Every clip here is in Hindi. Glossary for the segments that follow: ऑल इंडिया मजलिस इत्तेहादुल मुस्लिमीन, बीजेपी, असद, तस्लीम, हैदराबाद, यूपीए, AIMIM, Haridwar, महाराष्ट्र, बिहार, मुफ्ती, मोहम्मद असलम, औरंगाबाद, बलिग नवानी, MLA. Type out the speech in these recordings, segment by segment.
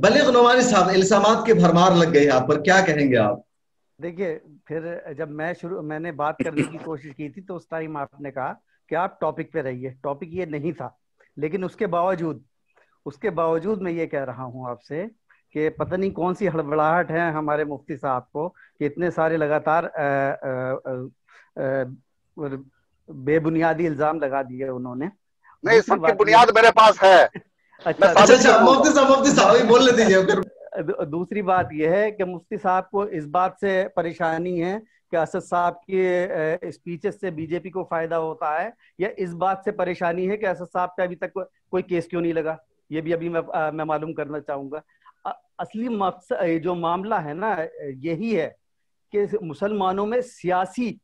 बलिग नवानी साहब, इल्जामात के भरमार लग गए आप पर, क्या कहेंगे आप? देखिए, फिर जब मैंने बात करने की कोशिश की थी तो उस टाइम आपने कहा कि आप टॉपिक पे रहिए, टॉपिक ये नहीं था, लेकिन उसके बावजूद मैं ये कह रहा हूँ आपसे कि पता नहीं कौन सी हड़बड़ाहट है हमारे मुफ्ती साहब को कि इतने सारे लगातार बेबुनियादी इल्जाम लगा दिए उन्होंने। नहीं, सबकी बुनियाद मेरे पास है। अच्छा, मुफ्ती साहब बोल दीजिए। दूसरी बात यह है कि मुफ्ती साहब को इस बात से परेशानी है कि असद साहब के स्पीचेस से बीजेपी को फायदा होता है, या इस बात से परेशानी है कि असद साहब पे अभी तक कोई केस क्यों नहीं लगा। ये भी अभी मैं मालूम करना चाहूंगा। असली मकसद जो मामला है ना, यही है कि मुसलमानों में सियासी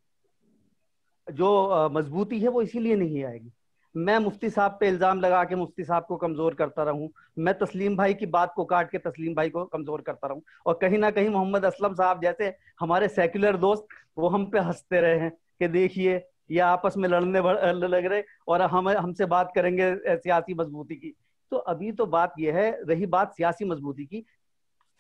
जो मजबूती है वो इसीलिए नहीं आएगी। मैं मुफ्ती साहब पे इल्जाम लगा के मुफ्ती साहब को कमजोर करता रहूं, मैं तस्लीम भाई की बात को काट के तस्लीम भाई को कमजोर करता रहूं, और कहीं ना कहीं मोहम्मद असलम साहब जैसे हमारे सेक्युलर दोस्त वो हम पे हंसते रहे हैं कि देखिए ये आपस में लड़ने लग रहे और हमसे बात करेंगे सियासी मजबूती की। तो अभी तो बात यह है, रही बात सियासी मजबूती की,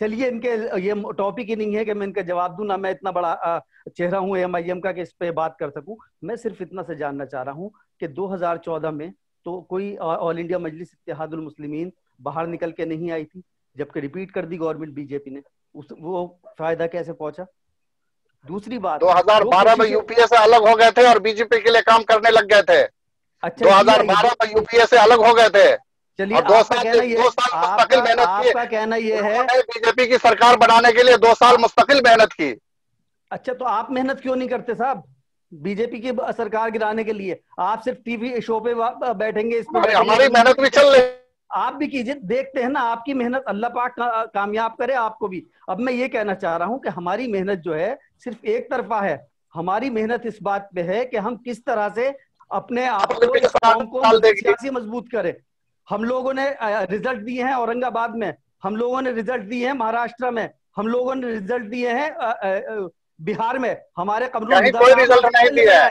चलिए इनके ये टॉपिक ही नहीं है कि मैं इनका जवाब दूं, ना मैं इतना बड़ा चेहरा हूं AIMIM का कि इस पे बात कर सकूं। मैं सिर्फ इतना से जानना चाह रहा हूं कि 2014 में तो कोई ऑल इंडिया मजलिस इत्तेहादुल मुस्लिमीन बाहर निकल के नहीं आई थी, जबकि रिपीट कर दी गवर्नमेंट बीजेपी ने, वो फायदा कैसे पहुंचा? दूसरी बात, 2012 में यूपीए से अलग हो गए थे और बीजेपी के लिए काम करने लग गए थे। अच्छा, 2012 में यूपीए से अलग हो गए थे। चलिए, आपका कहना यह है बीजेपी की सरकार बनाने के लिए 2 साल मुस्तकिल मेहनत की। अच्छा, तो आप मेहनत क्यों नहीं करते साहब बीजेपी की सरकार गिराने के लिए? आप सिर्फ टीवी शो पे बैठेंगे, इस पर हमारी मेहनत भी चल रही, आप भी कीजिए, देखते हैं ना आपकी मेहनत, अल्लाह पाक कामयाब करे आपको भी। अब मैं ये कहना चाह रहा हूँ कि हमारी मेहनत जो है सिर्फ एक तरफा है। हमारी मेहनत इस बात पे है कि हम किस तरह से अपने आप को सियासी मजबूत करें। हम लोगों ने रिजल्ट दिए हैं औरंगाबाद में, हम लोगों ने रिजल्ट दिए हैं महाराष्ट्र में, हम लोगों ने रिजल्ट दिए हैं बिहार में, हमारे कोई रिजल्ट नहीं दिया है।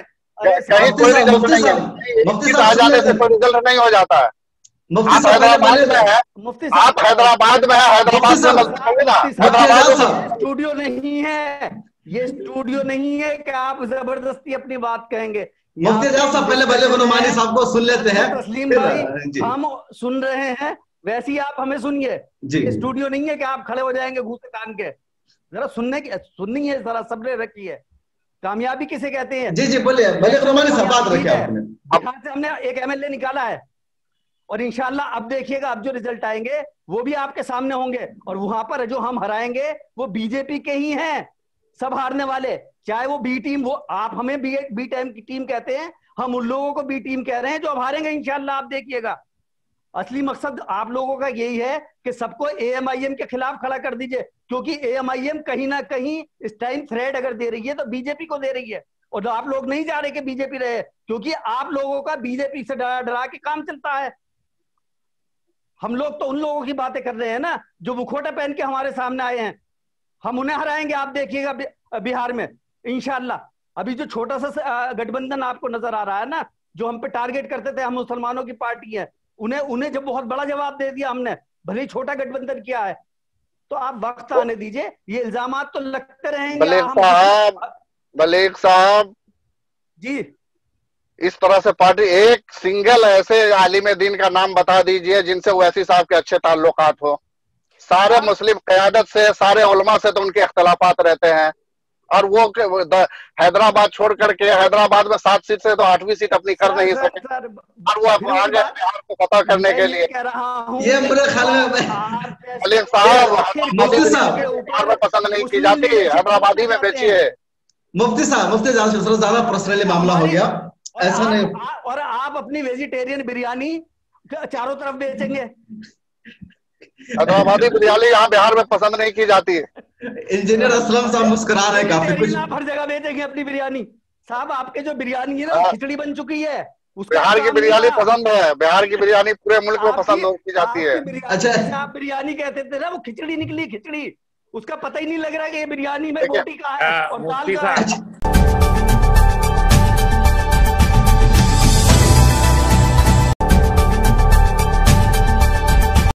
मुफ्ती साहब जाने से कोई रिजल्ट नहीं हो जाता है। आप हैदराबाद में है, हैदराबाद स्टूडियो नहीं है, ये स्टूडियो नहीं है कि आप जबरदस्ती अपनी बात कहेंगे। मुफ्ती साहब पहले साहब को सुन लेते हैं। तस्लीम भाई, हम सुन रहे हैं, वैसे ही आप हमें सुनिए। स्टूडियो नहीं है कि आप खड़े हो जाएंगे घूसे तान के। जरा सुननी है, जरा सब्र रखिए। कामयाबी किसे कहते हैं? जी जी, बोलिए बोलिए। बिहार से हमने एक MLA निकाला है और इंशाल्लाह अब देखिएगा, अब जो रिजल्ट आएंगे वो भी आपके सामने होंगे, और वहां पर जो हम हराएंगे वो बीजेपी के ही हैं। सब हारने वाले, चाहे वो बी टीम, वो आप हमें बी टीम की टीम कहते हैं, हम उन लोगों को बी टीम कह रहे हैं जो अब हारेंगे इंशाल्लाह। आप देखिएगा, असली मकसद आप लोगों का यही है कि सबको AIMIM के खिलाफ खड़ा कर दीजिए, क्योंकि AIMIM कहीं ना कहीं इस टाइम थ्रेड अगर दे रही है तो बीजेपी को दे रही है, और आप लोग नहीं जा रहे कि बीजेपी रहे, क्योंकि आप लोगों का बीजेपी से डरा डरा के काम चलता है। हम लोग तो उन लोगों की बातें कर रहे हैं ना जो मुखोटा पहन के हमारे सामने आए हैं, हम उन्हें हराएंगे। आप देखिएगा बिहार में इंशाल्लाह। अभी जो छोटा सा गठबंधन आपको नजर आ रहा है ना, जो हम पे टारगेट करते थे, हम मुसलमानों की पार्टी है, उन्हें जब बहुत बड़ा जवाब दे दिया हमने, भले ही छोटा गठबंधन किया है। तो आप वक्त आने दीजिए, ये इल्जामात तो लगते रहेंगे। बलेग साहब जी, इस तरह से पार्टी, एक सिंगल ऐसे आलिम दीन का नाम बता दीजिए जिनसे वैसी साहब के अच्छे ताल्लुकात हो। सारे मुस्लिम क़यादत से, सारे उलमा से तो उनके अख्तलाफात रहते हैं, और वो हैदराबाद छोड़ करके, हैदराबाद में 7 सीट से तो 8वीं सीट अपनी कर नहीं सके, और वो बिहार को पता करने के लिए। ये मलिक साहब पसंद नहीं की जाती, हैदराबादी में बेचिए। मुफ्ती साहब, मुफ्ती ज्यादा पर्सनली मामला हो गया, ऐसा नहीं। और आप अपनी वेजिटेरियन बिरयानी चारों तरफ बेचेंगे। हैदराबादी बिरयानी यहाँ बिहार में पसंद नहीं की जाती है। इंजीनियर असलम साहब मुस्कुरा रहे हैं काफी। कुछ आप हर जगह बेचेंगे अपनी बिरयानी साहब, आपके जो बिरयानी है ना खिचड़ी बन चुकी है। बिहार की बिरयानी पसंद है, बिहार की बिरयानी पूरे मुल्क में पसंद होती जाती है। अच्छा, आप बिरयानी कहते थे ना, वो खिचड़ी निकली, खिचड़ी, उसका पता ही नहीं लग रहा है कि ये बिरयानी में रोटी का है और दाल का है।